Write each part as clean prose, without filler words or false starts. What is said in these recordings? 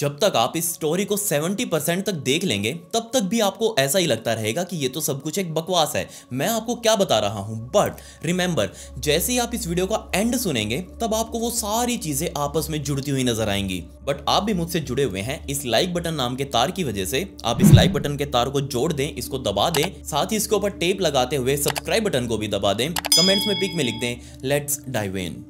जब तक आप इस स्टोरी को 70% तक देख लेंगे तब तक भी आपको ऐसा ही लगता रहेगा कि ये तो सब कुछ एक बकवास है, मैं आपको क्या बता रहा हूँ। बट रिमेंबर, जैसे ही आप इस वीडियो का एंड सुनेंगे तब आपको वो सारी चीज़ें आपस में जुड़ती हुई नजर आएंगी। बट आप भी मुझसे जुड़े हुए हैं इस लाइक बटन नाम के तार की वजह से। आप इस लाइक बटन के तार को जोड़ दें, इसको दबा दें, साथ ही इसके ऊपर टेप लगाते हुए सब्सक्राइब बटन को भी दबा दें। कमेंट्स में पिक में लिख दें लेट्स डाइव इन।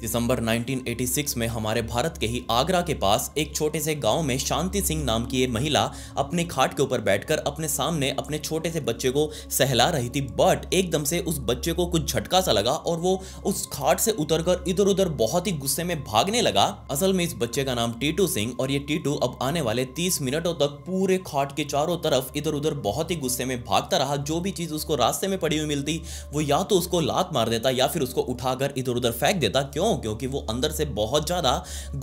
दिसंबर 1986 में हमारे भारत के ही आगरा के पास एक छोटे से गांव में शांति सिंह नाम की ये महिला अपने खाट के ऊपर बैठकर अपने सामने अपने छोटे से बच्चे को सहला रही थी। बट एकदम से उस बच्चे को कुछ झटका सा लगा और वो उस खाट से उतरकर इधर उधर बहुत ही गुस्से में भागने लगा। असल में इस बच्चे का नाम टीटू सिंह और ये टीटू अब आने वाले 30 मिनटों तक पूरे खाट के चारों तरफ इधर उधर बहुत ही गुस्से में भागता रहा। जो भी चीज़ उसको रास्ते में पड़ी हुई मिलती वो या तो उसको लात मार देता या फिर उसको उठाकर इधर उधर फेंक देता। क्यों? क्योंकि वो अंदर से बहुत ज्यादा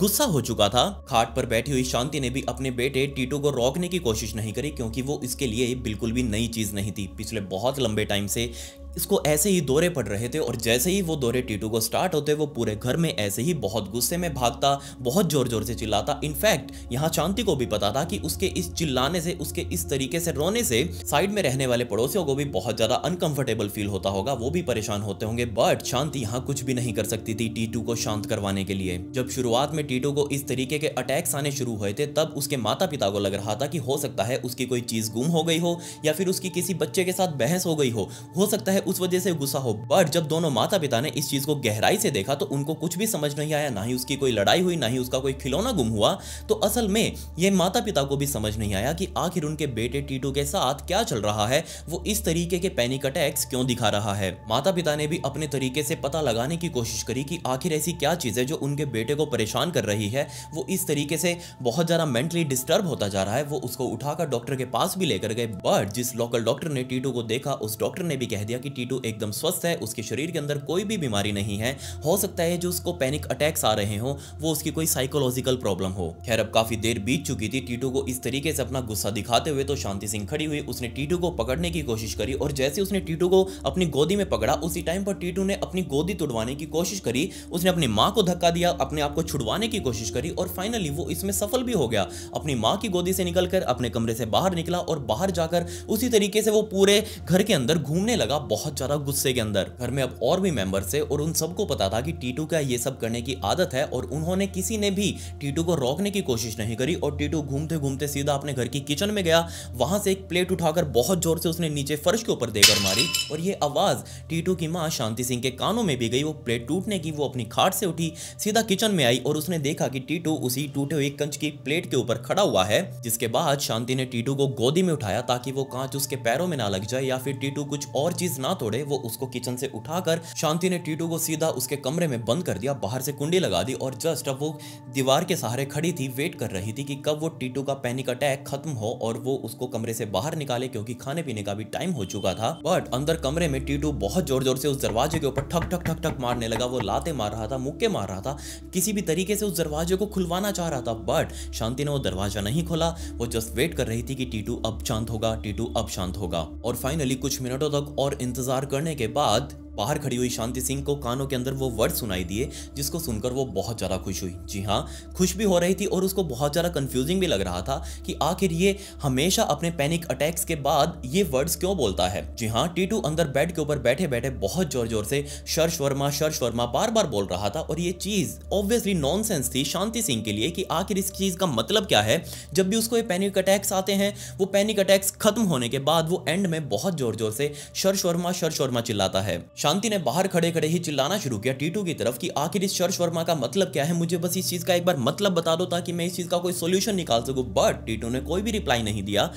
गुस्सा हो चुका था। खाट पर बैठी हुई शांति ने भी अपने बेटे टीटू को रोकने की कोशिश नहीं करी क्योंकि वो इसके लिए बिल्कुल भी नई चीज नहीं थी। पिछले बहुत लंबे टाइम से इसको ऐसे ही दौरे पड़ रहे थे और जैसे ही वो दौरे टीटू को स्टार्ट होते वो पूरे घर में ऐसे ही बहुत गुस्से में भागता, बहुत जोर जोर से चिल्लाता। इनफैक्ट यहाँ शांति को भी पता था कि उसके इस चिल्लाने से, उसके इस तरीके से रोने से साइड में रहने वाले पड़ोसियों को भी बहुत ज़्यादा अनकंफर्टेबल फील होता होगा, वो भी परेशान होते होंगे। बट शांति यहाँ कुछ भी नहीं कर सकती थी टीटू को शांत करवाने के लिए। जब शुरुआत में टीटू को इस तरीके के अटैक्स आने शुरू हुए थे तब उसके माता पिता को लग रहा था कि हो सकता है उसकी कोई चीज़ गुम हो गई हो या फिर उसकी किसी बच्चे के साथ बहस हो गई हो सकता है उस वजह से गुस्सा हो। बट जब दोनों माता पिता ने इस चीज को गहराई से देखा तो उनको कुछ भी समझ नहीं आया, ना ही उसकी कोई लड़ाई हुई, ना ही उसका कोई खिलौना गुम हुआ। तो असल में ये माता पिता को भी समझ नहीं आया कि आखिर उनके बेटे टीटू के साथ क्या चल रहा है, वो इस तरीके के पैनिक अटैक्स क्यों दिखा रहा है। माता पिता ने भी अपने तरीके से पता लगाने की कोशिश करी कि आखिर ऐसी क्या चीज है जो उनके बेटे को परेशान कर रही है, वो इस तरीके से बहुत ज्यादा मेंटली डिस्टर्ब होता जा रहा है। वो उसको उठाकर डॉक्टर के पास भी लेकर गए। बट जिस लोकल डॉक्टर ने टीटू को देखा उस डॉक्टर ने भी कह दिया कि टीटू एकदम स्वस्थ है, उसके शरीर के अंदर कोई भी बीमारी नहीं है, हो सकता है जो उसको पैनिक अटैक्स आ रहे हो वो उसकी कोई साइकोलॉजिकल प्रॉब्लम हो। खैर अब काफी देर बीत चुकी थी टीटू को इस तरीके से अपना गुस्सा दिखाते हुए। तो शांति सिंह खड़ी हुई, उसने टीटू को पकड़ने की कोशिश करी और जैसे उसने टीटू को अपनी गोदी में पकड़ा उसी टाइम पर टीटू ने अपनी गोदी तोड़वाने की कोशिश करी। उसने अपनी माँ को धक्का दिया, अपने आप को छुड़वाने की कोशिश करी और फाइनली वो इसमें सफल भी हो गया। अपनी माँ की गोदी से निकलकर अपने कमरे से बाहर निकला और बाहर जाकर उसी तरीके से वो पूरे घर के अंदर घूमने लगा बहुत ज़्यादा गुस्से के अंदर। घर में अब और भी मेंबर्स थे और उन सबको पता था कि टीटू का ये सब करने की आदत है और उन्होंने किसी ने भी टीटू को रोकने की कोशिश नहीं करी। और टीटू घूमते घूमते सीधा अपने घर की किचन में गया, वहां से एक प्लेट उठाकर बहुत जोर से उसने नीचे फर्श के ऊपर देकर मारी और ये आवाज़ टीटू की माँ शांति सिंह के कानों में भी गई। वो प्लेट टूटने की, वो अपनी खाट से उठी, सीधा किचन में आई और उसने देखा कि टीटू उसी टूटे हुए कंच की प्लेट के ऊपर खड़ा हुआ है। जिसके बाद शांति ने टीटू को गोदी में उठाया ताकि वो कांच उसके पैरों में ना लग जाए या फिर टीटू कुछ और चीज ना तोड़े। वो उसको किचन से उठाकर शांति ने टीटू को सीधा उसके कमरे में बंद कर दिया, बाहर से कुंडी लगा दी और जस्ट अब वो दीवार के सहारे खड़ी थी, वेट कर रही थी कि कब वो टीटू का पैनिक अटैक खत्म हो और वो उसको कमरे से बाहर निकाले क्योंकि खाने पीने का भी टाइम हो चुका था। बट अंदर कमरे में टीटू बहुत जोर जोर से उस दरवाजे के ऊपर ठक ठक ठक ठक मारने लगा। वो लाते मार रहा था, मुक्के मार रहा था, किसी भी तरीके से उस दरवाजे को खुलवाना चाह रहा था। बट शांति ने वो दरवाजा नहीं खोला, वो जस्ट वेट कर रही थी कि टीटू अब शांत होगा, टीटू अब शांत होगा। और फाइनली कुछ मिनटों तक और इंतजार करने के बाद बाहर खड़ी हुई शांति सिंह को कानों के अंदर वो वर्ड सुनाई दिए जिसको सुनकर वो बहुत ज़्यादा खुश हुई। जी हाँ, खुश भी हो रही थी और उसको बहुत ज़्यादा कंफ्यूजिंग भी लग रहा था कि आखिर ये हमेशा अपने पैनिक अटैक्स के बाद ये वर्ड्स क्यों बोलता है। जी हाँ, टीटू अंदर बेड के ऊपर बैठे बैठे बहुत जोर जोर से शर शर्मा बार बार बोल रहा था और ये चीज़ ऑब्वियसली नॉनसेंस थी शांति सिंह के लिए कि आखिर इस चीज़ का मतलब क्या है। जब भी उसको ये पैनिक अटैक्स आते हैं वो पैनिक अटैक्स खत्म होने के बाद वो एंड में बहुत जोर जोर से शर शर्मा चिल्लाता है। शांति ने बाहर खड़े खड़े ही चिल्लाना शुरू किया टीटू की तरफ कि आखिर इस शर्श वर्मा का मतलब क्या है, मुझे बस इस चीज़ का एक बार मतलब बता दो ताकि मैं इस चीज़ का कोई सोल्यूशन निकाल सकूं। बट टीटू ने कोई भी रिप्लाई नहीं दिया।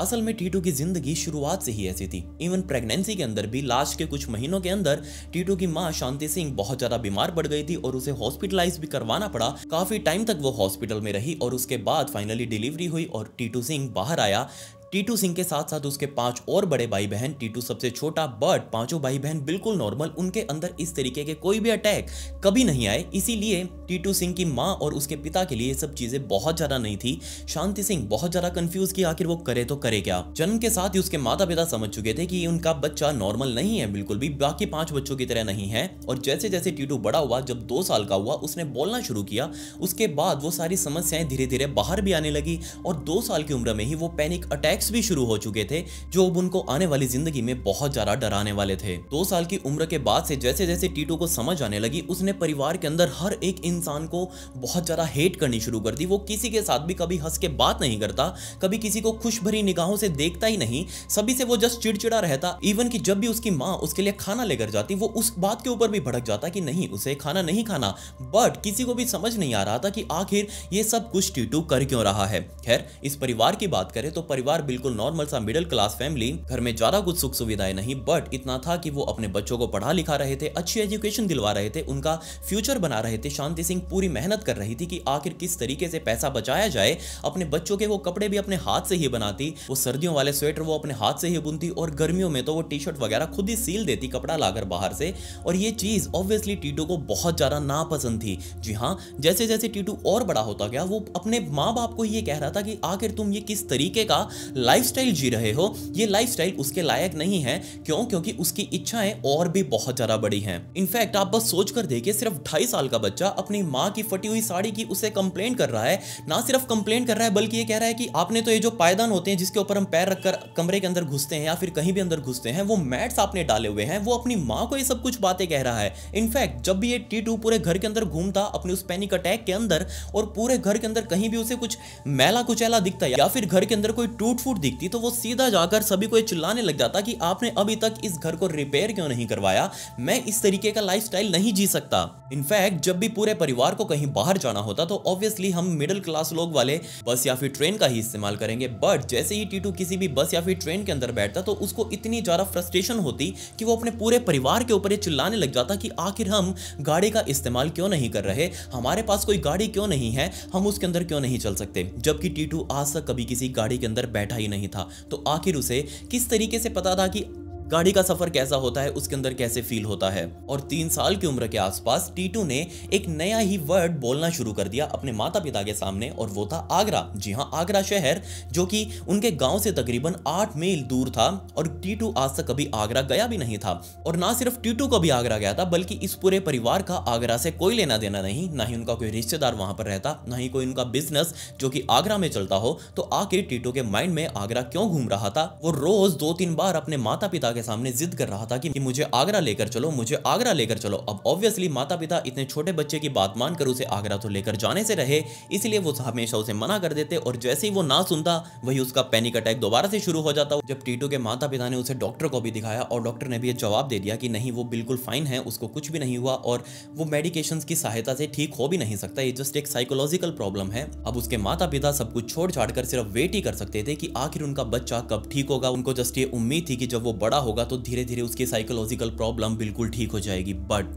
असल में टीटू की ज़िंदगी शुरुआत से ही ऐसी थी। इवन प्रेगनेंसी के अंदर भी लास्ट के कुछ महीनों के अंदर टीटू की माँ शांति सिंह बहुत ज़्यादा बीमार पड़ गई थी और उसे हॉस्पिटलाइज भी करवाना पड़ा। काफ़ी टाइम तक वो हॉस्पिटल में रही और उसके बाद फाइनली डिलीवरी हुई और टीटू सिंह बाहर आया। टीटू सिंह के साथ साथ उसके 5 और बड़े भाई बहन, टीटू सबसे छोटा, बट पांचों भाई बहन बिल्कुल नॉर्मल, उनके अंदर इस तरीके के कोई भी अटैक कभी नहीं आए। इसीलिए टीटू सिंह की माँ और उसके पिता के लिए सब चीजें बहुत ज्यादा नहीं थी। शांति सिंह बहुत ज्यादा कंफ्यूज कि आखिर वो करे तो करे क्या। जन्म के साथ ही उसके माता पिता समझ चुके थे कि उनका बच्चा नॉर्मल नहीं है, बिल्कुल भी बाकी 5 बच्चों की तरह नहीं है। और जैसे जैसे टीटू बड़ा हुआ, जब 2 साल का हुआ, उसने बोलना शुरू किया। उसके बाद वो सारी समस्याएं धीरे धीरे बाहर भी आने लगी और 2 साल की उम्र में ही वो पैनिक अटैक्स भी शुरू हो चुके थे, जो अब उनको आने वाली जिंदगी में बहुत ज्यादा डराने वाले थे। 2 साल की उम्र के बाद से जैसे जैसे टीटू को समझ आने लगी, उसने परिवार के अंदर हर एक इंसान को बहुत ज्यादा हेट करनी शुरू कर दी। वो किसी के साथ भी कभी हंस के बात नहीं करता, कभी किसी को खुश भरी निगाहों से देखता ही नहीं, सभी से वो जस्ट चिड़चिड़ा रहता। इवन कि जब भी उसकी माँ उसके लिए खाना लेकर जाती, वो उस बात के ऊपर भी भड़क जाता कि नहीं, उसे खाना नहीं खाना। बट किसी को भी समझ नहीं आ रहा था कि आखिर ये सब कुछ टीटू कर क्यों रहा है। खैर, इस परिवार की बात करें तो परिवार बिल्कुल नॉर्मल सा मिडिल क्लास फैमिली, घर में ज्यादा कुछ सुख सुविधाएं नहीं, बट इतना था कि वो अपने बच्चों को पढ़ा लिखा रहे थे, अच्छी एजुकेशन दिलवा रहे थे, उनका फ्यूचर बना रहे थे। शांति सिंह पूरी मेहनत कर रही थी कि आखिर किस तरीके से पैसा बचाया जाए। अपने बच्चों के वो कपड़े भी अपने हाथ से ही बनाती, वो सर्दियों वाले स्वेटर वो अपने हाथ से ही बुनती, और गर्मियों में तो वो टी शर्ट वगैरह खुद ही सील देती कपड़ा लाकर बाहर से। और ये चीज ऑब्वियसली टीटू को बहुत ज्यादा नापसंद थी। जी हाँ, जैसे जैसे टीटू और बड़ा होता गया, वो अपने माँ बाप को ये कह रहा था कि आखिर तुम ये किस तरीके का लाइफस्टाइल जी रहे हो, ये लाइफस्टाइल उसके लायक नहीं है। क्यों? क्योंकि उसकी इच्छाएं और भी बहुत ज्यादा बड़ी हैं। इनफैक्ट आप बस सोच कर देखिए, सिर्फ 2.5 साल का बच्चा अपनी माँ की फटी हुई साड़ी की उसे कंप्लेंट कर रहा है। ना सिर्फ कंप्लेंट कर रहा है, बल्कि ये कह रहा है कि आपने तो ये जो पायदान होते हैं जिसके ऊपर हम पैर रखकर कमरे के अंदर घुसते हैं या फिर कहीं भी अंदर घुसते हैं, वो मैट्स आपने डाले हुए हैं। वो अपनी माँ को ये सब कुछ बातें कह रहा है। इनफैक्ट जब भी ये टीटू पूरे घर के अंदर घूमता अपने उस पैनिक अटैक के अंदर, और पूरे घर के अंदर कहीं भी उसे कुछ मैला कुचैला दिखता या फिर घर के अंदर कोई टूट फूट दिखती, तो वो सीधा जाकर सभी को चिल्लाने लग जाता कि आपने अभी तक इस घर को रिपेयर क्यों नहीं करवाया, मैं इस तरीके का लाइफस्टाइल नहीं जी सकता। इनफैक्ट जब भी पूरे परिवार को कहीं बाहर जाना होता तो ऑब्वियसली हम मिडिल क्लास लोग वाले बस या फिर ट्रेन का ही इस्तेमाल करेंगे, बट जैसे ही टीटू किसी भी बस या फिर ट्रेन के अंदर बैठता तो उसको इतनी ज्यादा फ्रस्ट्रेशन होती कि वो अपने पूरे परिवार के ऊपर चिल्लाने लग जाता कि आखिर हम गाड़ी का इस्तेमाल क्यों नहीं कर रहे, हमारे पास कोई गाड़ी क्यों नहीं है, हम उसके अंदर क्यों नहीं चल सकते। जबकि टीटू आज तक कभी किसी गाड़ी के अंदर बैठा ही नहीं था, तो आखिर उसे किस तरीके से पता था कि गाड़ी का सफर कैसा होता है, उसके अंदर कैसे फील होता है। और 3 साल की उम्र के आसपास टीटू ने एक नया ही वर्ड बोलना शुरू कर दिया अपने माता पिता के सामने, और वो था आगरा। जी हाँ, आगरा शहर, जो कि उनके गांव से तकरीबन 8 मील दूर था। और टीटू आज तक कभी आगरा गया भी नहीं था, और ना सिर्फ टीटू कभी आगरा गया था, बल्कि इस पूरे परिवार का आगरा से कोई लेना देना नहीं, ना ही उनका कोई रिश्तेदार वहां पर रहता, ना ही कोई उनका बिजनेस जो कि आगरा में चलता हो। तो आखिर टीटू के माइंड में आगरा क्यों घूम रहा था। वो रोज 2-3 बार अपने माता पिता के सामने जिद कर रहा था कि मुझे आगरा लेकर चलो, मुझे आगरा लेकर चलो। अब ऑब्वियसली माता पिता इतने छोटे बच्चे की बात मानकर उसे आगरा तो लेकर जाने से रहे, इसलिए वो हमेशा उसे मना कर देते, और जैसे ही वो ना सुनता वही उसका पैनिक अटैक दोबारा से शुरू हो जाता। जब टीटू के माता पिता ने उसे डॉक्टर को भी दिखाया, और डॉक्टर ने भी जवाब दे दिया कि नहीं, वो बिल्कुल फाइन है, उसको कुछ भी नहीं हुआ और वो मेडिकेशन की सहायता से ठीक हो भी नहीं सकता, ये जस्ट एक साइकोलॉजिकल प्रॉब्लम है। अब उसके माता पिता सब कुछ छोड़ छाड़ कर सिर्फ वेट ही कर सकते थे कि आखिर उनका बच्चा कब ठीक होगा। उनको जस्ट ये उम्मीद थी कि जब वो बड़ा होगा तो धीरे धीरे उसकी साइकोलॉजिकल प्रॉब्लम बिल्कुल ठीक हो जाएगी, बट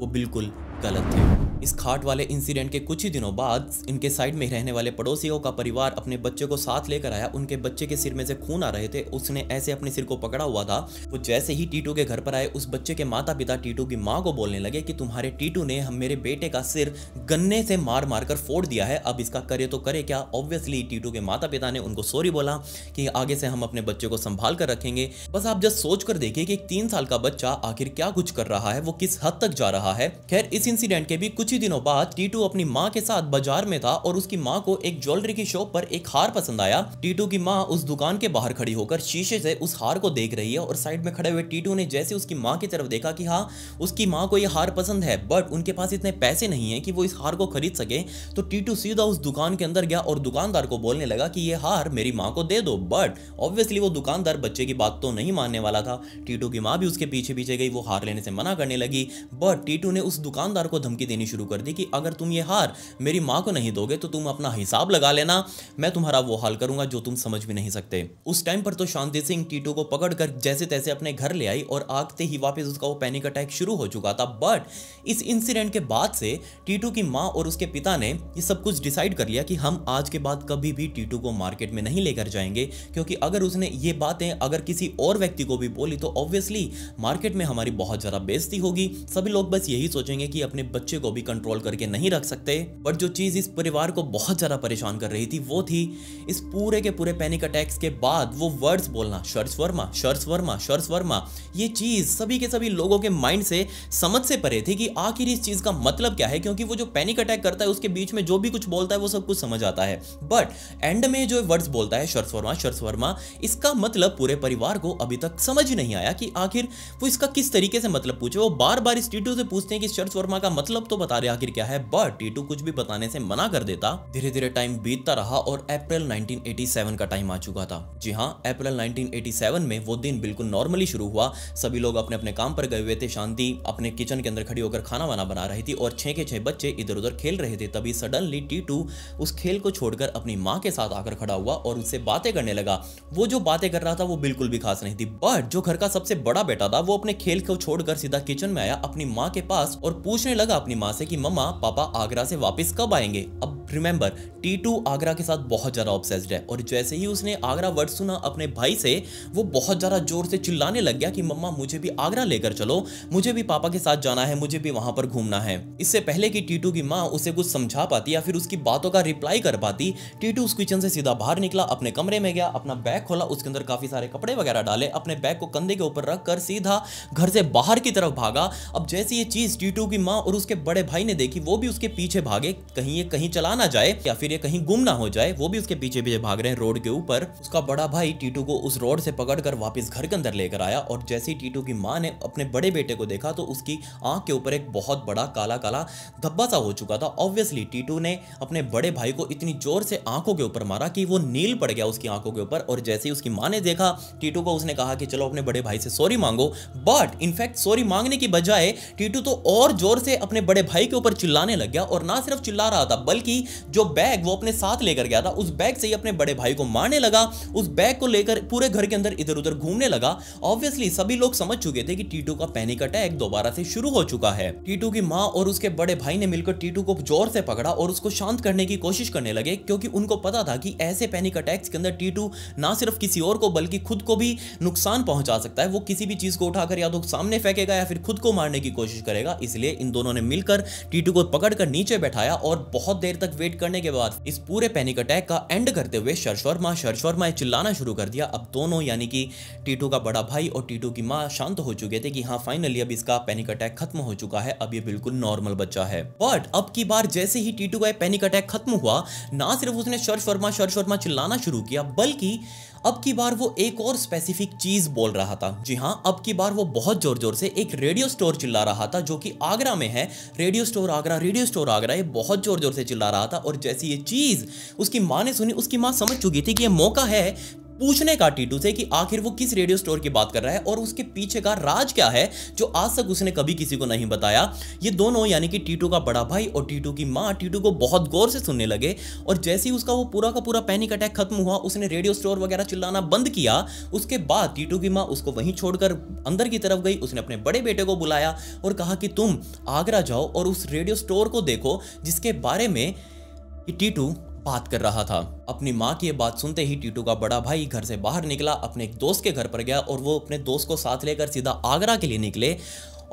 वो बिल्कुल गलत थे। इस खाट वाले इंसिडेंट के कुछ ही दिनों बाद इनके साइड में रहने वाले पड़ोसियों का परिवार अपने बच्चे को साथ लेकर आया। उनके बच्चे के सिर में से खून आ रहे थे, उसने ऐसे अपने सिर को पकड़ा हुआ था। वो जैसे ही टीटू के घर पर आए, उस बच्चे के माता पिता टीटू की माँ को बोलने लगे कि तुम्हारे टीटू ने हम मेरे बेटे का सिर गन्ने से मार मार कर फोड़ दिया है, अब इसका करे तो करे क्या। ऑब्वियसली टीटू के माता पिता ने उनको सॉरी बोला कि आगे से हम अपने बच्चे को संभाल कर रखेंगे। बस आप जस्ट सोच कर देखिए कि 3 साल का बच्चा आखिर क्या कुछ कर रहा है, वो किस हद तक जा रहा है। खैर, इस इंसिडेंट के भी कुछ ही दिनों बाद टीटू अपनी माँ के साथ बाजार में था, और उसकी माँ को एक ज्वेलरी की शॉप पर एक हार पसंद आया। टीटू की माँ उस दुकान के बाहर खड़ी होकर शीशे से उस हार को देख रही है, और साइड में खड़े हुए टीटू ने जैसे उसकी माँ की तरफ देखा कि हाँ, उसकी माँ को ये हार पसंद है, बट उनके पास इतने पैसे नहीं है कि वो इस हार को खरीद सके। तो टीटू सीधा उस दुकान के अंदर गया और दुकानदार को बोलने लगा कि ये हार मेरी माँ को दे दो। बट ऑब्वियसली वो दुकानदार बच्चे की बात तो नहीं मानने वाला था। टीटू की माँ भी उसके पीछे पीछे गई, वो हार लेने से मना करने लगी, बट टीटू ने उस दुकान दुकानदार को धमकी देनी शुरू कर दी कि अगर तुम ये हार मेरी माँ को नहीं दोगे तो तुम अपना हिसाब लगा लेना, मैं तुम्हारा वो हाल करूंगा जो तुम समझ भी नहीं सकते। उस टाइम पर तो शांति सिंह टीटू को पकड़कर जैसे तैसे अपने घर ले आई और आते ही वापस उसका वो पैनिक अटैक शुरू हो चुका था। बट इस इंसिडेंट के बाद से टीटू की माँ और उसके पिता ने ये सब कुछ डिसाइड कर लिया कि हम आज के बाद कभी भी टीटू को मार्केट में नहीं लेकर जाएंगे, क्योंकि अगर उसने ये बातें अगर किसी और व्यक्ति को भी बोली तो ऑब्वियसली मार्केट में हमारी बहुत ज़्यादा बेइज्जती होगी। सभी लोग बस यही सोचेंगे कि अपने बच्चे को भी कंट्रोल करके नहीं रख सकते। बट जो चीज़ इस परिवार को बहुत ज़्यादा परेशान कर रही थी वो थी इस पूरे के पूरे पैनिक अटैक्स के बाद वो वर्ड्स बोलना, शर्स वर्मा शर्स वर्मा शर्स वर्मा। ये चीज़ सभी के सभी लोगों के माइंड से समझ से परे थी कि आखिर इस चीज़ का मतलब क्या है, क्योंकि वो जो पैनिक अटैक करता है उसके बीच में जो भी कुछ बोलता है वो सब कुछ समझ आता है। बट एंड में जो वर्ड्स बोलता है शर्स वर्मा, इसका मतलब पूरे परिवार को अभी तक समझ नहीं आया कि आखिर वो इसका किस तरीके से मतलब पूछे। वो बार बार इस टीटू से पूछते हैं कि शर्स वर्मा का मतलब तो बता दे आखिर क्या है, बट टीटू कुछ भी बताने से मना कर देता। धीरे धीरे टाइम बीतता रहा और अप्रैल 1987 का टाइम आ चुका था। जी हाँ, अप्रैल 1987 में वो दिन बिल्कुल नॉर्मली शुरू हुआ। सभी लोग अपने अपने काम पर गए हुए थे। शांति अपने किचन के अंदर खड़ी होकर खाना वाना बना रही थी और 6 के 6 बच्चे इधर उधर खेल रहे थे। तभी सडनली टीटू उस खेल को छोड़कर अपनी माँ के साथ आकर खड़ा हुआ और उससे बातें करने लगा। वो जो बातें कर रहा था वो बिल्कुल भी खास नहीं थी। बट जो घर का सबसे बड़ा बेटा था वो अपने खेल को छोड़कर सीधा किचन में आया अपनी माँ के पास और पूछने लगा अपनी माँ से कि मम्मा पापा आगरा से वापस कब आएंगे। अब रिमेंबर टीटू आगरा के साथ बहुत ज्यादा ऑब्सेस्ड है और जैसे ही उसने आगरा वर्ड सुना अपने भाई से वो बहुत ज्यादा जोर से चिल्लाने लग गया कि मम्मा मुझे भी आगरा लेकर चलो, मुझे भी पापा के साथ जाना है, मुझे भी वहां पर घूमना है। इससे पहले कि टीटू की माँ उसे कुछ समझा पाती या फिर उसकी बातों का रिप्लाई कर पाती, टीटू उस किचन से सीधा बाहर निकला, अपने कमरे में गया, अपना बैग खोला, उसके अंदर काफी सारे कपड़े वगैरह डाले, अपने बैग को कंधे के ऊपर रखकर सीधा घर से बाहर की तरफ भागा। अब जैसी ये चीज टीटू की माँ और उसके बड़े भाई ने देखी वो भी उसके पीछे भागे, कहीं ये कहीं चला ना जाए या फिर ये कहीं गुम ना हो जाए। वो भी उसके पीछे पीछे भाग रहे हैं रोड के ऊपर। उसका बड़ा भाई टीटू को उस रोड से पकड़कर वापस घर के अंदर लेकर आया और जैसे ही टीटू की माँ ने अपने बड़े बेटे को देखा तो उसकी आंख के ऊपर एक बहुत बड़ा काला काला धब्बा सा हो चुका था। ऑब्वियसली टीटू ने अपने बड़े भाई को इतनी जोर से आंखों के ऊपर मारा कि वो नील पड़ गया उसकी आंखों के ऊपर। और जैसे ही उसकी माँ ने देखा टीटू को उसने कहा कि चलो अपने बड़े भाई से सॉरी मांगो। बट इनफैक्ट सॉरी मांगने की बजाय टीटू तो और जोर से अपने बड़े भाई के ऊपर चिल्लाने लग गया और ना सिर्फ चिल्ला रहा था बल्कि जो बैग वो अपने साथ लेकर गया था उस बैग से ही अपने बड़े भाई को मारने लगा। उस बैग को लेकर पूरे घर के अंदर इधर उधर घूमने लगा। ऑब्वियसली सभी लोग समझ चुके थे कि टीटू का पैनिक अटैक दोबारा से शुरू हो चुका है। टीटू की माँ और उसके बड़े भाई ने मिलकर टीटू को जोर से पकड़ा और उसको शांत करने की कोशिश करने लगे, क्योंकि उनको पता था कि ऐसे पैनिक अटैक्स के अंदर टीटू ना सिर्फ किसी और को बल्कि खुद को भी नुकसान पहुंचा सकता है। वो किसी भी चीज को उठाकर या तो सामने फेंकेगा या फिर खुद को मारने की कोशिश करेगा। इसलिए इन दोनों ने मिलकर टीटू को पकड़कर नीचे बैठाया और बहुत देर तक वेट करने के बाद इस पूरे पैनिक अटैक का एंड करते हुए शर्स वर्मा चिल्लाना शुरू कर दिया। अब दोनों यानी कि टीटू का बड़ा भाई और टीटू की माँ शांत हो चुके थे कि हाँ फाइनली अब इसका पैनिक अटैक खत्म हो चुका है, अब ये बिल्कुल नॉर्मल बच्चा है। बट अब की बार जैसे ही टीटू का पैनिक अटैक खत्म हुआ ना सिर्फ उसने शर्स वर्मा चिल्लाना शुरू किया बल्कि अब की बार वो एक और स्पेसिफिक चीज बोल रहा था। जी हाँ, अब की बार वो बहुत जोर जोर से एक रेडियो स्टोर चिल्ला रहा था जो कि आगरा में है। Radio store Agra, radio store Agra, ये बहुत जोर जोर से चिल्ला रहा था। और जैसी ये चीज उसकी माँ ने सुनी उसकी माँ समझ चुकी थी कि ये मौका है पूछने का टीटू से कि आखिर वो किस रेडियो स्टोर की बात कर रहा है और उसके पीछे का राज क्या है जो आज तक उसने कभी किसी को नहीं बताया। ये दोनों यानी कि टीटू का बड़ा भाई और टीटू की माँ टीटू को बहुत गौर से सुनने लगे और जैसे ही उसका वो पूरा का पूरा पैनिक अटैक खत्म हुआ उसने रेडियो स्टोर वगैरह चिल्लाना बंद किया। उसके बाद टीटू की माँ उसको वहीं छोड़कर अंदर की तरफ गई। उसने अपने बड़े बेटे को बुलाया और कहा कि तुम आगरा जाओ और उस रेडियो स्टोर को देखो जिसके बारे में टीटू बात कर रहा था। अपनी माँ की ये बात सुनते ही टीटू का बड़ा भाई घर से बाहर निकला, अपने एक दोस्त के घर पर गया और वो अपने दोस्त को साथ लेकर सीधा आगरा के लिए निकले।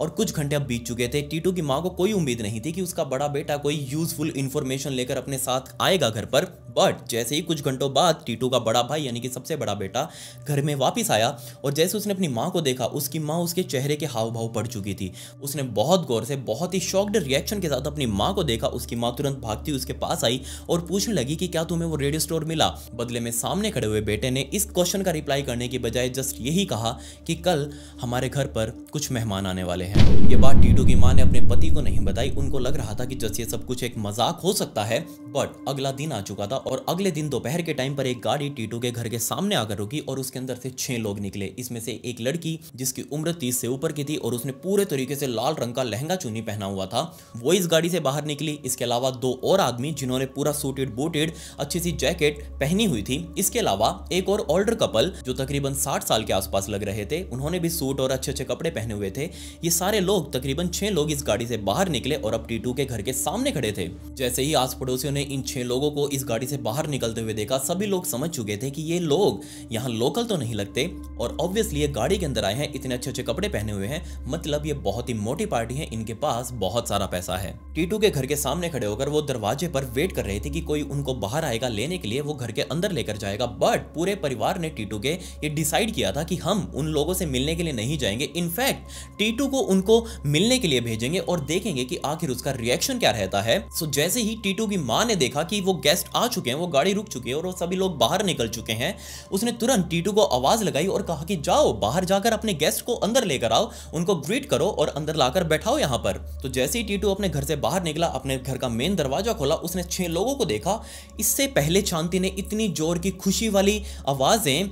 और कुछ घंटे अब बीत चुके थे। टीटू की माँ को कोई उम्मीद नहीं थी कि उसका बड़ा बेटा कोई यूजफुल इन्फॉर्मेशन लेकर अपने साथ आएगा घर पर। बट जैसे ही कुछ घंटों बाद टीटू का बड़ा भाई यानी कि सबसे बड़ा बेटा घर में वापस आया और जैसे उसने अपनी माँ को देखा उसकी माँ उसके चेहरे के हाव भाव पड़ चुकी थी। उसने बहुत गौर से बहुत ही शॉक्ड रिएक्शन के साथ अपनी माँ को देखा। उसकी माँ तुरंत भागती उसके पास आई और पूछने लगी कि क्या तुम्हें वो रेडियो स्टोर मिला। बदले में सामने खड़े हुए बेटे ने इस क्वेश्चन का रिप्लाई करने की बजाय जस्ट यही कहा कि कल हमारे घर पर कुछ मेहमान आने वाले वाले हैं। ये बात टीटू की मां ने अपने पति को नहीं बताई। उनको लग रहा था कि जस्ट ये सब कुछ एक मजाक हो सकता है। बट अगला दिन आ चुका था और अगले दिन दोपहर के टाइम पर एक गाड़ी टीटू के घर के सामने आकर रुकी और उसके अंदर से 6 लोग निकले। इसमें से एक लड़की जिसकी उम्र 30 से ऊपर की थी और उसने पूरे तरीके से लाल रंग का लहंगा चुन्नी पहना हुआ था, वो इस गाड़ी से बाहर निकली। इसके अलावा 2 और आदमी जिन्होंने पूरा सूटेड बूटेड अच्छी सी जैकेट पहनी हुई थी। इसके अलावा एक और ओल्डर कपल जो तकरीबन 60 साल के आसपास लग रहे थे, उन्होंने भी सूट और अच्छे अच्छे कपड़े पहने हुए थे। ये सारे लोग तकरीबन 6 लोग इस गाड़ी से बाहर निकले और अब टीटू के घर के सामने खड़े थे। जैसे ही आस पड़ोसियों ने इन 6 लोगों को इस गाड़ी से बाहर निकलते हुए देखा, सभी लोग समझ चुके थे कि ये लोग यहाँ लोकल तो नहीं लगते और ऑब्वियसली ये गाड़ी के अंदर आए हैं, इतने अच्छे अच्छे कपड़े पहने हुए हैं, मतलब ये बहुत ही मोटी पार्टी है, इनके पास बहुत सारा पैसा है। टीटू के घर के सामने खड़े होकर वो दरवाजे पर वेट कर रहे थे कि कोई उनको बाहर आएगा लेने के लिए, वो घर के अंदर लेकर जाएगा। बट पूरे परिवार ने टीटू के ये डिसाइड किया था कि हम उन लोगों से मिलने के लिए नहीं जाएंगे, इनफैक्ट टीटू को उनको मिलने के लिए भेजेंगे और देखेंगे कि आखिर उसका रिएक्शन क्या रहता है। सो जैसे ही टीटू की मां ने देखा कि वो गेस्ट आ चुके हैं, वो गाड़ी रुक चुकी है और वो सभी लोग बाहर निकल चुके हैं, उसने तुरंत टीटू को आवाज लगाई और कहा कि जाओ बाहर जाकर अपने गेस्ट को अंदर लेकर आओ, उनको ग्रीट करो और अंदर लाकर बैठाओ यहाँ पर। तो जैसे ही टीटू अपने घर से बाहर निकला, अपने घर का मेन दरवाजा खोला, उसने 6 लोगों को देखा। इससे पहले शांति ने इतनी जोर की खुशी वाली आवाजें,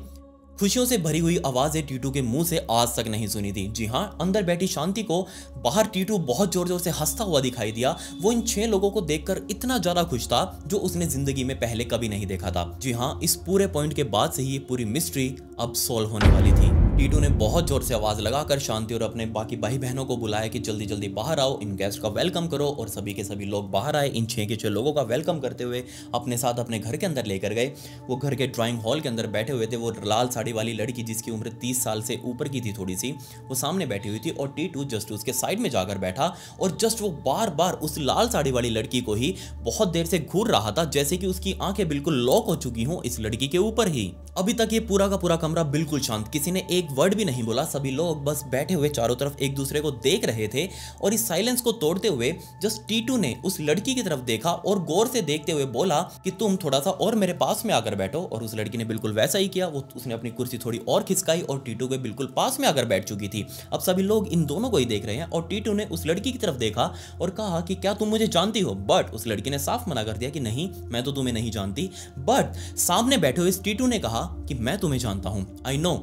खुशियों से भरी हुई आवाजें टीटू के मुंह से आज तक नहीं सुनी थी। जी हाँ, अंदर बैठी शांति को बाहर टीटू बहुत जोर जोर से हंसता हुआ दिखाई दिया। वो इन 6 लोगों को देखकर इतना ज्यादा खुश था जो उसने जिंदगी में पहले कभी नहीं देखा था। जी हाँ, इस पूरे पॉइंट के बाद से ही ये पूरी मिस्ट्री अब सॉल्व होने वाली थी। टीटू ने बहुत जोर से आवाज लगाकर शांति और अपने बाकी भाई बहनों को बुलाया कि जल्दी जल्दी बाहर आओ, इन गेस्ट का वेलकम करो और सभी के सभी लोग बाहर आए। इन 6 के 6 लोगों का वेलकम करते हुए अपने साथ अपने घर के अंदर लेकर गए। वो घर के ड्राइंग हॉल के अंदर बैठे हुए थे। वो लाल साड़ी वाली लड़की जिसकी उम्र 30 साल से ऊपर की थी थोड़ी सी, वो सामने बैठी हुई थी और टीटू जस्ट उसके साइड में जाकर बैठा और जस्ट वो बार बार उस लाल साड़ी वाली लड़की को ही बहुत देर से घूर रहा था, जैसे कि उसकी आंखें बिल्कुल लॉक हो चुकी हों इस लड़की के ऊपर ही। अभी तक ये पूरा का पूरा कमरा बिल्कुल शांत, किसी ने एक वर्ड भी नहीं बोला। सभी लोग बस बैठे हुए चारों तरफ एक दूसरे को देख रहे थे और इस साइलेंस को तोड़ते हुए जस्ट टीटू ने उस लड़की की तरफ देखा और गौर से देखते हुए बोला कि तुम थोड़ा सा और मेरे पास में आकर बैठो। और उस लड़की ने बिल्कुल वैसा ही किया। वो उसने अपनी कुर्सी थोड़ी और खिसकाई और टीटू के बिल्कुल पास में आकर बैठ चुकी थी। अब सभी लोग इन दोनों को ही देख रहे हैं और टीटू ने उस लड़की की तरफ देखा और कहा कि क्या तुम मुझे जानती हो? बट उस लड़की ने साफ मना कर दिया कि नहीं, मैं तो तुम्हें नहीं जानती। बट सामने बैठे हुए इस टीटू ने कहा कि मैं तुम्हें जानता हूं, आई नो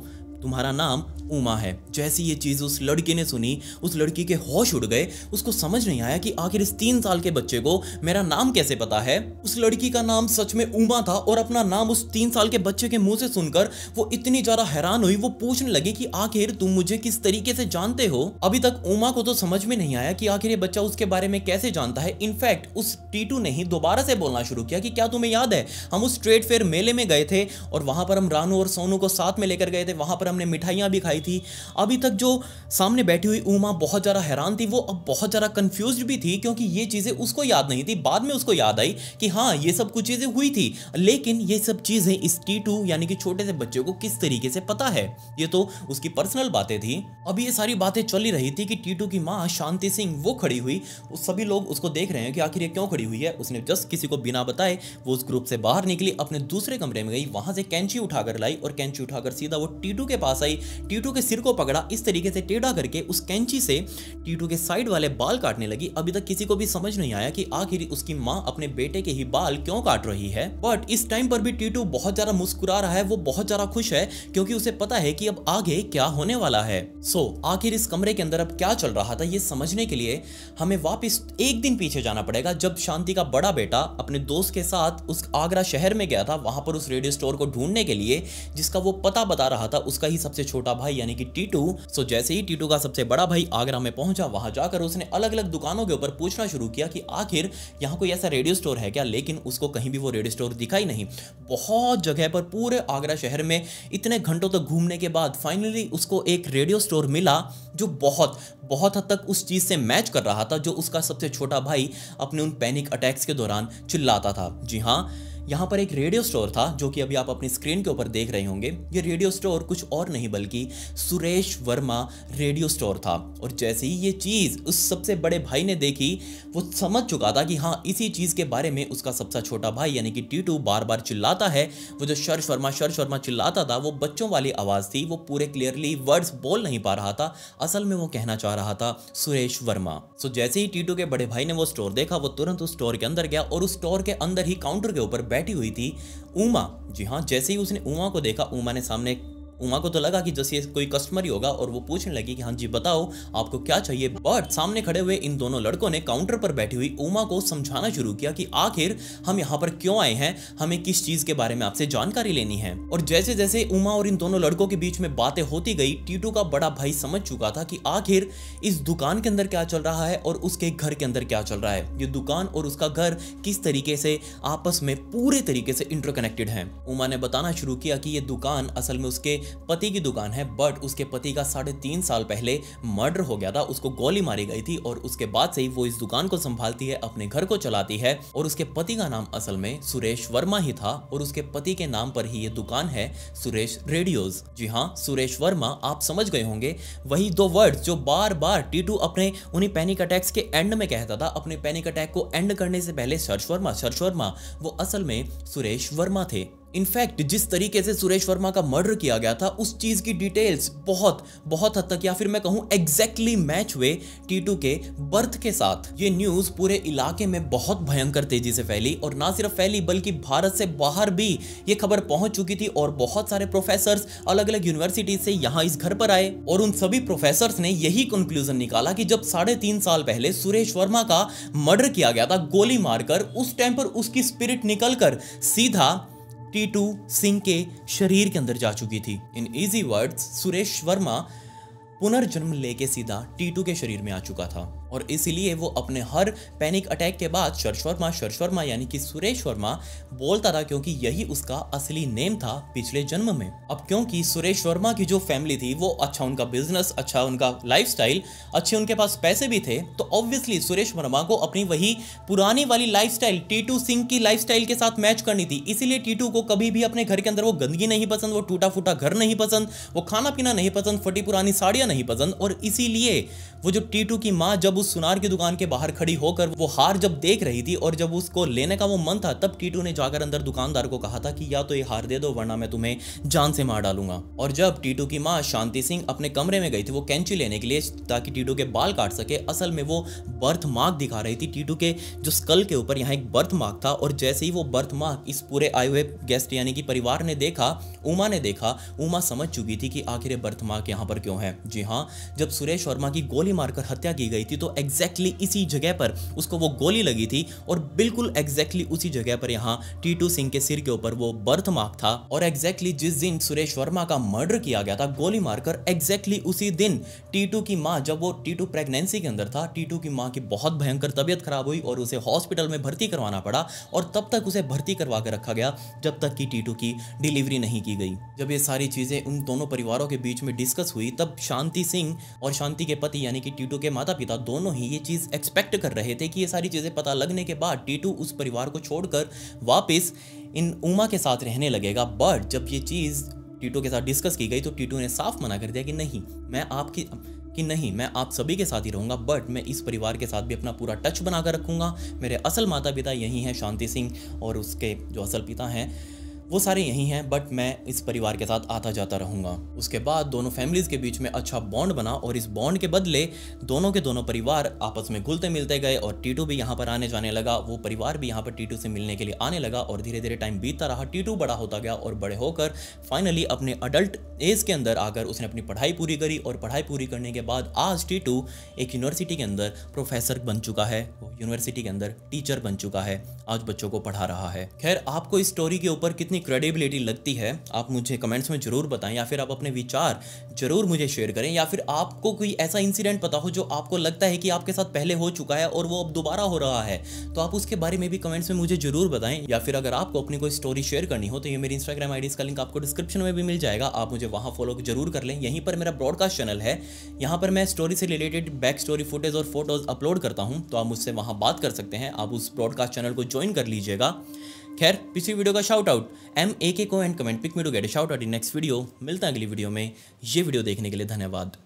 तुम्हारा नाम उमा है। जैसी ये चीज़ उस लड़की ने सुनी, उस लड़की के होश उड़ गए। उसको समझ नहीं आया कि आखिर इस 3 साल के बच्चे को मेरा नाम कैसे पता है। उस लड़की का नाम सच में उमा था और अपना नाम उस 3 साल के बच्चे के मुंह से सुनकर वो इतनी ज़्यादा हैरान हुई। वो पूछने लगी कि आखिर तुम मुझे किस तरीके से जानते हो। अभी तक उमा को तो समझ में नहीं आया कि आखिर ये बच्चा उसके बारे में कैसे जानता है। इनफैक्ट उस टीटू ने ही दोबारा से बोलना शुरू किया कि क्या तुम्हें याद है हम उस ट्रेड फेयर मेले में गए थे और वहाँ पर हम रानू और सोनू को साथ में लेकर गए थे, वहाँ पर हमने मिठाइयां भी खाई थी। अभी तक जो सामने बैठी हुई उमा बहुत ज़्यादा हैरान थी। वो अब बहुत ज़्यादा कंफ्यूज्ड भी थी क्योंकि ये चीज़ें उसको याद नहीं थी। बाद में उसको याद आई कि हाँ, ये सब कुछ चीज़ें हुई थी, लेकिन ये सब चीज़ें इस टीटू यानी कि छोटे से बच्चे को किस तरीके से पता है, ये तो उसकी पर्सनल बातें थी। अभी ये सारी बातें चल ही रही थी कि टीटू की माँ शांति सिंह वो खड़ी हुई। उस सभी लोग उसको देख रहे हैं कि आखिर ये क्यों खड़ी हुई है। उसने जस्ट किसी को बिना बताए वो उस ग्रुप से बाहर निकली, अपने दूसरे कमरे में गई, वहाँ से कैंची उठाकर लाई और कैंची उठाकर सीधा वो टीटू के पास आई, टीटू के सिर को पकड़ा, इस तरीके से टेढ़ा करके उस कैंची से टीटू के साइड वाले बाल काटने लगी। अभी तक किसी को भी समझ नहीं आया कि आखिर उसकी माँ अपने बेटे के ही बाल क्यों काट रही है। बट इस टाइम पर भी टीटू बहुत ज्यादा मुस्कुरा रहा है, वो बहुत ज्यादा खुश है क्योंकि उसे पता है कि अब आगे क्या होने वाला है। सो आखिर इस कमरे के अंदर अब क्या चल रहा था, ये समझने के लिए हमें वापस एक दिन पीछे जाना पड़ेगा, जब शांति का बड़ा बेटा अपने दोस्त के साथ उस आगरा शहर में गया था, वहां पर उस रेडियो स्टोर को ढूंढने के लिए जिसका वो पता बता रहा था उसका ही सबसे छोटा भाई यानी कि टीटू। सो जैसे ही टीटू का सबसे बड़ा भाई आगरा में पहुंचा, वहां जाकर उसने अलग अलग दुकानों के ऊपर पूछना शुरू किया कि आखिर यहां कोई ऐसा रेडियो स्टोर है क्या, लेकिन उसको कहीं भी वो रेडियो स्टोर दिखाई नहीं। बहुत जगह पर पूरे आगरा शहर में इतने घंटों तक घूमने के बाद फाइनली उसको एक रेडियो स्टोर मिला जो बहुत बहुत हद तक उस चीज़ से मैच कर रहा था जो उसका सबसे छोटा भाई अपने उन पैनिक अटैक्स के दौरान चिल्लाता था। जी हाँ, यहाँ पर एक रेडियो स्टोर था जो कि अभी आप अपनी स्क्रीन के ऊपर देख रहे होंगे। ये रेडियो स्टोर कुछ और नहीं बल्कि सुरेश वर्मा रेडियो स्टोर था। और जैसे ही ये चीज़ उस सबसे बड़े भाई ने देखी, वो समझ चुका था कि हाँ, इसी चीज़ के बारे में उसका सबसे छोटा भाई यानी कि टीटू बार बार चिल्लाता है। वो जो शर्श वर्मा चिल्लाता था वो बच्चों वाली आवाज़ थी। वो पूरे क्लियरली वर्ड्स बोल नहीं पा रहा था, असल में वो कहना चाह रहा था सुरेश वर्मा। सो जैसे ही टीटू के बड़े भाई ने वो स्टोर देखा, वो तुरंत उस स्टोर के अंदर गया और उस स्टोर के अंदर ही काउंटर के ऊपर बैठी हुई थी उमा। जी हाँ, जैसे ही उसने उमा को देखा, उमा को तो लगा कि जैसे कोई कस्टमर ही होगा और वो पूछने लगी कि हाँ जी बताओ आपको क्या चाहिए। बट सामने खड़े हुए इन दोनों लड़कों ने काउंटर पर बैठी हुई उमा को समझाना शुरू किया कि आखिर हम यहाँ पर क्यों आए हैं, हमें किस चीज़ के बारे में आपसे जानकारी लेनी है। और जैसे जैसे उमा और इन दोनों लड़कों के बीच में बातें होती गई, टीटू का बड़ा भाई समझ चुका था कि आखिर इस दुकान के अंदर क्या चल रहा है और उसके घर के अंदर क्या चल रहा है। ये दुकान और उसका घर किस तरीके से आपस में पूरे तरीके से इंटरकनेक्टेड है। उमा ने बताना शुरू किया कि ये दुकान असल में उसके पति की दुकान है, बट उसके पति का 3.5 साल पहले मर्डर हो गया था, उसको गोली मारी गई थी और उसके बाद से ही वो इस दुकान को संभालती है, अपने घर को चलाती है। और उसके पति का नाम असल में सुरेश वर्मा ही था और उसके पति के नाम पर ही ये दुकान है, सुरेश रेडियोज। जी हाँ, सुरेश वर्मा, आप समझ गए होंगे, वही दो वर्ड्स जो बार बार टीटू अपने उन्हीं पैनिक अटैक्स के एंड में कहता था। अपने पैनिक अटैक को एंड करने से पहले सर्च वर्मा, वो असल में सुरेश वर्मा थे। इनफैक्ट जिस तरीके से सुरेश वर्मा का मर्डर किया गया था, उस चीज़ की डिटेल्स बहुत हद तक, या फिर मैं कहूँ एग्जैक्टली मैच हुए टीटू के बर्थ के साथ। ये न्यूज़ पूरे इलाके में बहुत भयंकर तेजी से फैली और ना सिर्फ फैली बल्कि भारत से बाहर भी ये खबर पहुंच चुकी थी। और बहुत सारे प्रोफेसर्स अलग अलग यूनिवर्सिटीज से यहाँ इस घर पर आए और उन सभी प्रोफेसर्स ने यही कंक्लूजन निकाला कि जब 3.5 साल पहले सुरेश वर्मा का मर्डर किया गया था गोली मारकर, उस टाइम पर उसकी स्पिरिट निकल कर सीधा टीटू सिंह के शरीर के अंदर जा चुकी थी। In easy words, Suresh Verma पुनर्जन्म लेके सीधा टीटू के शरीर में आ चुका था और इसीलिए वो अपने हर पैनिक अटैक के बाद शर्श वर्मा यानी कि सुरेश वर्मा बोलता था, क्योंकि यही उसका असली नेम था पिछले जन्म में। अब क्योंकि सुरेश वर्मा की जो फैमिली थी वो अच्छा, उनका बिजनेस अच्छा, उनका लाइफस्टाइल अच्छे, उनके पास पैसे भी थे, तो ऑब्वियसली सुरेश वर्मा को अपनी वही पुरानी वाली लाइफस्टाइल टीटू सिंह की लाइफस्टाइल के साथ मैच करनी थी। इसीलिए टीटू को कभी भी अपने घर के अंदर वो गंदगी नहीं पसंद, वो टूटा फूटा घर नहीं पसंद, वो खाना पीना नहीं पसंद, फटी पुरानी साड़ियाँ नहीं पसंद। और इसीलिए वो जो टीटू की माँ जब उस सुनार की दुकान के बाहर खड़ी होकर वो हार जब देख रही थी और जब उसको लेने का वो मन था, तब टीटू ने जाकर अंदर दुकानदार को कहा था कि या तो ये हार दे दो वरना मैं तुम्हें जान से मार डालूंगा। और जब टीटू की माँ शांति सिंह अपने कमरे में गई थी वो कैंची लेने के लिए ताकि टीटू के बाल काट सके, असल में वो बर्थ मार्क दिखा रही थी टीटू के जो स्कल के ऊपर, यहाँ एक बर्थ मार्क था। और जैसे ही वो बर्थ मार्क इस पूरे आए हुए गेस्ट यानी कि परिवार ने देखा, उमा ने देखा, उमा समझ चुकी थी कि आखिर बर्थ मार्क यहाँ पर क्यों है। जी हाँ, जब सुरेश वर्मा की गोली मारकर हत्या की गई थी तो एग्जैक्टली इसी जगह पर उसको वो गोली लगी थी और बिल्कुल एग्जैक्टली उसी जगह पर यहाँ टीटू सिंह के सिर के ऊपर वो बर्थ मार्क था। और एग्जैक्टली जिस दिन सुरेश वर्मा का मर्डर किया गया था गोली मारकर, एग्जैक्टली उसी दिन टीटू की माँ, जब वो टीटू प्रेगनेंसी के अंदर था, टीटू की माँ की बहुत भयंकर तबीयत खराब हुई और उसे हॉस्पिटल में भर्ती करवाना पड़ा। और तब तक उसे भर्ती करवा के रखा गया जब तक कि टीटू की डिलीवरी नहीं की गई। जब ये सारी चीज़ें उन दोनों परिवारों के बीच में डिस्कस हुई, तब शांति सिंह और शांति के पति यानी कि टीटू के माता पिता दोनों ही ये चीज़ एक्सपेक्ट कर रहे थे कि ये सारी चीज़ें पता लगने के बाद टीटू उस परिवार को छोड़कर वापस इन उमा के साथ रहने लगेगा। बट जब ये चीज़ टीटू के साथ डिस्कस की गई तो टीटू ने साफ मना कर दिया कि नहीं, मैं आप सभी के साथ ही रहूँगा, बट मैं इस परिवार के साथ भी अपना पूरा टच बनाकर रखूँगा। मेरे असल माता पिता यही हैं, शांति सिंह और उसके जो असल पिता हैं वो सारे यहीं हैं, बट मैं इस परिवार के साथ आता जाता रहूँगा। उसके बाद दोनों फैमिलीज़ के बीच में अच्छा बॉन्ड बना और इस बॉन्ड के बदले दोनों के दोनों परिवार आपस में घुलते मिलते गए और टीटू भी यहाँ पर आने जाने लगा, वो परिवार भी यहाँ पर टीटू से मिलने के लिए आने लगा। और धीरे धीरे टाइम बीतता रहा, टीटू बड़ा होता गया और बड़े होकर फाइनली अपने अडल्ट एज के अंदर आकर उसने अपनी पढ़ाई पूरी करी। और पढ़ाई पूरी करने के बाद आज टीटू एक यूनिवर्सिटी के अंदर प्रोफेसर बन चुका है, वो यूनिवर्सिटी के अंदर टीचर बन चुका है, आज बच्चों को पढ़ा रहा है। खैर, आपको इस स्टोरी के ऊपर कितनी क्रेडिबिलिटी लगती है आप मुझे कमेंट्स में ज़रूर बताएं, या फिर आप अपने विचार ज़रूर मुझे शेयर करें, या फिर आपको कोई ऐसा इंसिडेंट पता हो जो आपको लगता है कि आपके साथ पहले हो चुका है और वो अब दोबारा हो रहा है, तो आप उसके बारे में भी कमेंट्स में मुझे ज़रूर बताएं। या फिर अगर आपको अपनी कोई स्टोरी शेयर करनी हो तो ये मेरी इंस्टाग्राम आईडी का लिंक आपको डिस्क्रिप्शन में भी मिल जाएगा, आप मुझे वहाँ फॉलो जरूर कर लें। यहीं पर मेरा ब्रॉडकास्ट चैनल है, यहाँ पर मैं स्टोरी से रिलेटेड बैक स्टोरी फुटेज और फोटोज़ अपलोड करता हूँ, तो आप मुझसे वहाँ बात कर सकते हैं, आप उस ब्रॉडकास्ट चैनल को ज्वाइन कर लीजिएगा। खैर पिछली वीडियो का शाउट आउट MAK को and comment pick me to get a shout out in next video. मिलता है अगली वीडियो में। ये वीडियो देखने के लिए धन्यवाद।